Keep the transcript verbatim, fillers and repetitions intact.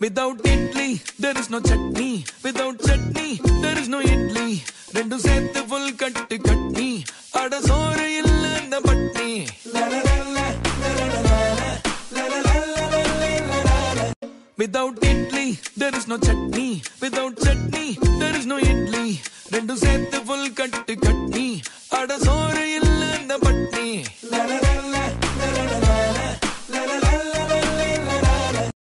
Without idli, there is no chutney. Without chutney, there is no idli. Rendu sethu full katti katni. Ada soru illa na patni. La la la la la la la la la la. Without idli, there is no chutney. Without chutney, there is no idli. Rendu sethu full katti katni. Ada soru